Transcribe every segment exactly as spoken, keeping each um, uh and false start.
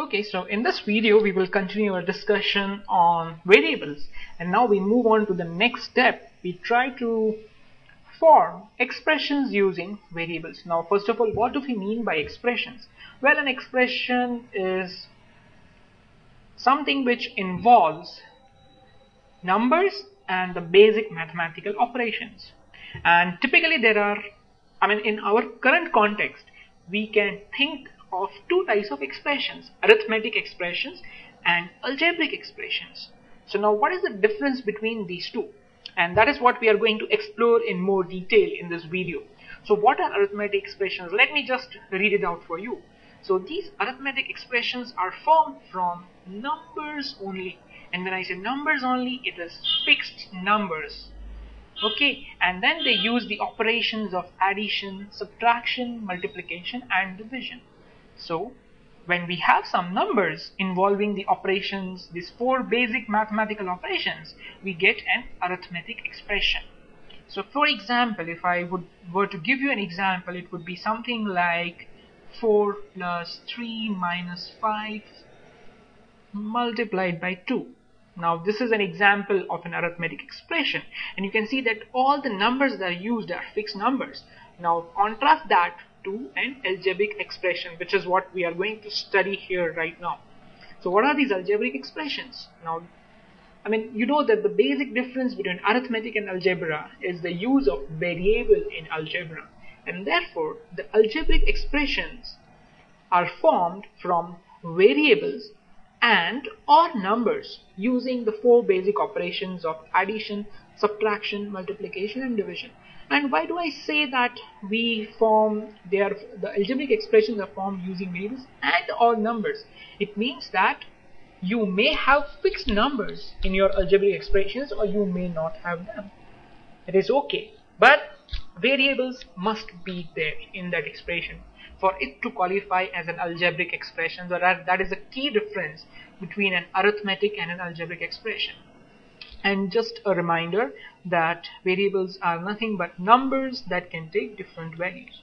Okay, so in this video we will continue our discussion on variables, and now we move on to the next step. We try to form expressions using variables. Now first of all, what do we mean by expressions? Well, an expression is something which involves numbers and the basic mathematical operations, and typically there are, I mean in our current context we can think of two types of expressions: arithmetic expressions and algebraic expressions. So now what is the difference between these two? And that is what we are going to explore in more detail in this video. So what are arithmetic expressions? Let me just read it out for you. So these arithmetic expressions are formed from numbers only, and when I say numbers only, it is fixed numbers. Okay, and then they use the operations of addition, subtraction, multiplication and division. So when we have some numbers involving the operations, these four basic mathematical operations, we get an arithmetic expression. So for example, if I would were to give you an example, it would be something like four plus three minus five multiplied by two. Now this is an example of an arithmetic expression, and you can see that all the numbers that are used are fixed numbers. Now contrast that to an algebraic expression, which is what we are going to study here right now. So what are these algebraic expressions? Now, I mean, you know that the basic difference between arithmetic and algebra is the use of variable in algebra, and therefore the algebraic expressions are formed from variables and or numbers using the four basic operations of addition, subtraction, multiplication and division. And why do I say that we form their the algebraic expressions are formed using variables and or numbers? It means that you may have fixed numbers in your algebraic expressions, or you may not have them. It is okay, but variables must be there in that expression for it to qualify as an algebraic expression. So that, that is the key difference between an arithmetic and an algebraic expression. And just a reminder that variables are nothing but numbers that can take different values.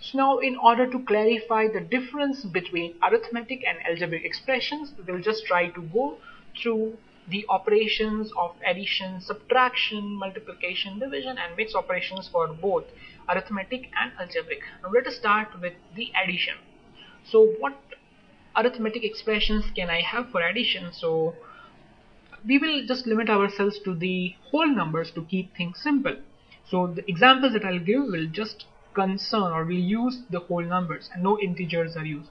So now, in order to clarify the difference between arithmetic and algebraic expressions, we will just try to go through the operations of addition, subtraction, multiplication, division and mixed operations for both arithmetic and algebraic. Now let us start with the addition. So what arithmetic expressions can I have for addition? So we will just limit ourselves to the whole numbers to keep things simple. So the examples that I'll give will just concern, or we'll use the whole numbers and no integers are used.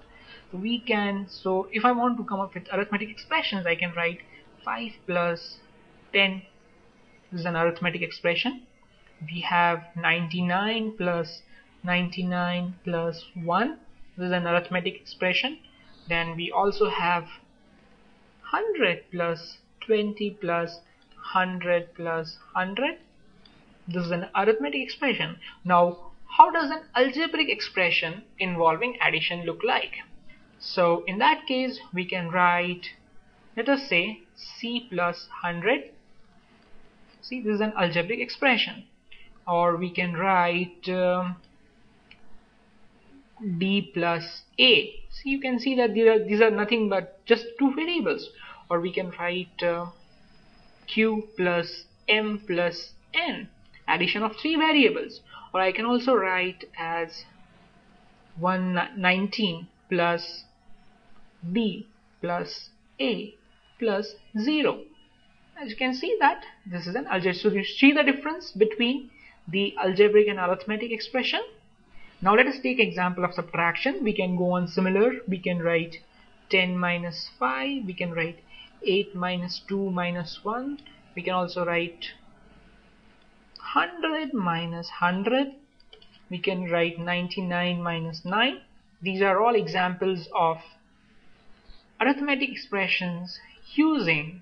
So we can, so if I want to come up with arithmetic expressions, I can write five plus ten. This is an arithmetic expression. We have ninety-nine plus ninety-nine plus one. This is an arithmetic expression. Then we also have one hundred plus twenty plus one hundred plus one hundred. This is an arithmetic expression. Now, how does an algebraic expression involving addition look like? So in that case, we can write, let us say, C plus one hundred. See, this is an algebraic expression. Or we can write um, D plus A. See, you can see that these are, these are nothing but just two variables. Or we can write uh, Q plus M plus N, addition of three variables. Or I can also write as one nineteen plus B plus A plus zero. As you can see that this is an algebraic. So you see the difference between the algebraic and arithmetic expression. Now let us take example of subtraction. We can go on similar. We can write ten minus five. We can write eight minus two minus one. We can also write one hundred minus one hundred. We can write ninety-nine minus nine. These are all examples of arithmetic expressions using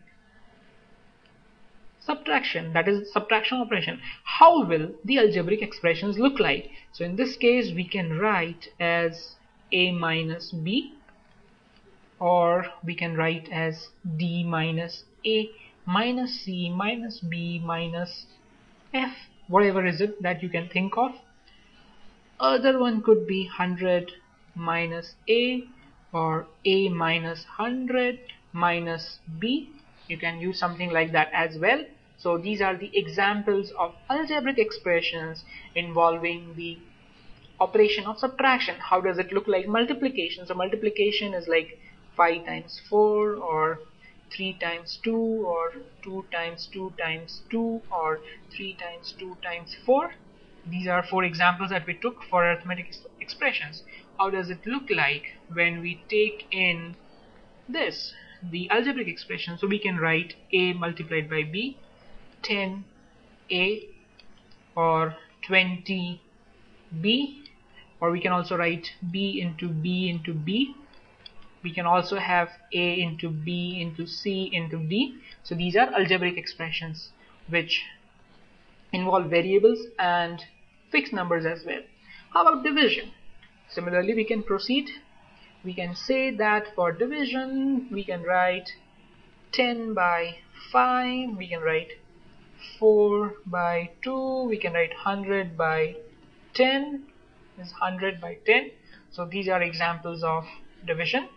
subtraction, that is subtraction operation. How will the algebraic expressions look like? So in this case we can write as A minus B, or we can write as D minus A minus C minus B minus F, whatever is it that you can think of. Other one could be one hundred minus A or a minus one hundred minus b. You can use something like that as well. So these are the examples of algebraic expressions involving the operation of subtraction. How does it look like multiplication? So multiplication is like five times four, or three times two, or two times two times two, or three times two times four. These are four examples that we took for arithmetic expressions. How does it look like when we take in this, the algebraic expression? So we can write a multiplied by b, ten a, or twenty b, or we can also write b into b into b. We can also have a into b into c into d. So these are algebraic expressions which involve variables and fixed numbers as well. How about division? Similarly, we can proceed. We can say that for division, we can write ten by five, we can write four by two, we can write one hundred by ten, this is one hundred by ten. So these are examples of division.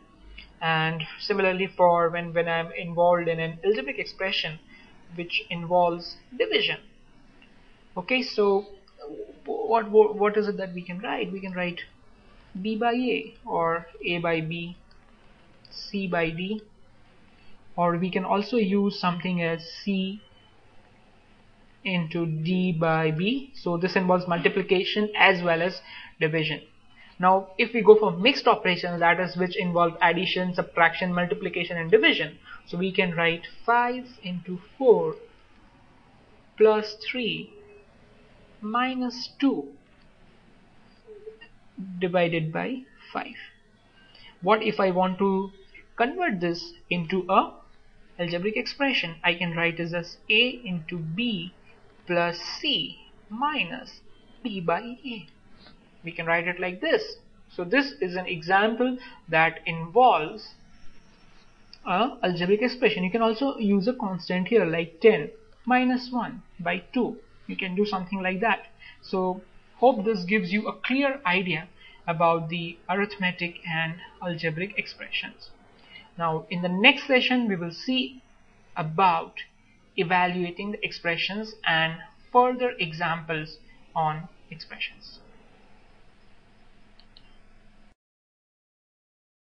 And similarly, for when, when I'm involved in an algebraic expression which involves division. Okay, so what, what, what is it that we can write? We can write b by a, or a by b, c by d, or we can also use something as c into d by b. So this involves multiplication as well as division. Now if we go for mixed operations, that is which involve addition, subtraction, multiplication and division, so we can write five into four plus three minus two divided by five. What if I want to convert this into a algebraic expression? I can write this as a into b plus c minus b by a. We can write it like this. So this is an example that involves a algebraic expression. You can also use a constant here like ten minus one by two. You can do something like that. So hope this gives you a clear idea about the arithmetic and algebraic expressions. Now in the next session we will see about evaluating the expressions and further examples on expressions.